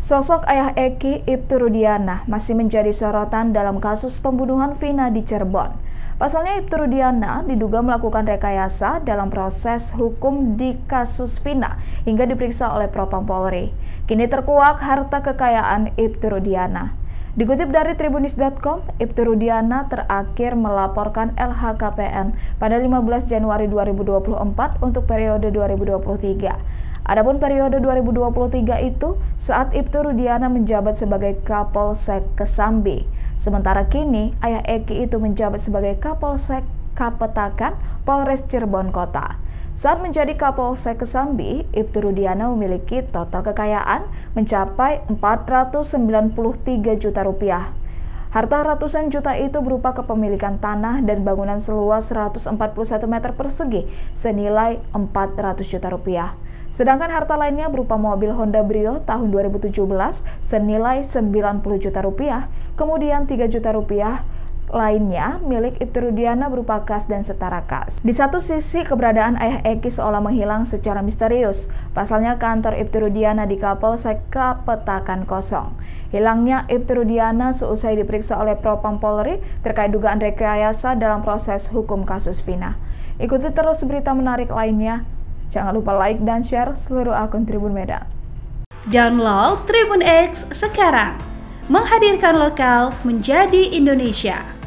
Sosok ayah Eky, Iptu Rudiana, masih menjadi sorotan dalam kasus pembunuhan Vina di Cirebon. Pasalnya Iptu Rudiana diduga melakukan rekayasa dalam proses hukum di kasus Vina hingga diperiksa oleh Propam Polri. Kini terkuak harta kekayaan Iptu Rudiana. Dikutip dari Tribunnews.com, Iptu Rudiana terakhir melaporkan LHKPN pada 15 Januari 2024 untuk periode 2023. Adapun periode 2023 itu saat Iptu Rudiana menjabat sebagai Kapolsek Kesambi. Sementara kini, ayah Eky itu menjabat sebagai Kapolsek Kapetakan Polres Cirebon Kota. Saat menjadi Kapolsek Kesambi, Iptu Rudiana memiliki total kekayaan mencapai 493 juta rupiah. Harta ratusan juta itu berupa kepemilikan tanah dan bangunan seluas 141 meter persegi senilai 400 juta rupiah. Sedangkan harta lainnya berupa mobil Honda Brio tahun 2017 senilai 90 juta rupiah, kemudian 3 juta rupiah lainnya milik Iptu Rudiana berupa kas dan setara kas. Di satu sisi, keberadaan ayah Eky seolah menghilang secara misterius. Pasalnya kantor Iptu Rudiana di Kapolsek Kapetakan kosong. Hilangnya Iptu Rudiana seusai diperiksa oleh Propam Polri terkait dugaan rekayasa dalam proses hukum kasus Vina. Ikuti terus berita menarik lainnya. Jangan lupa like dan share seluruh akun Tribun Medan. Download TribunX sekarang. Menghadirkan lokal menjadi Indonesia.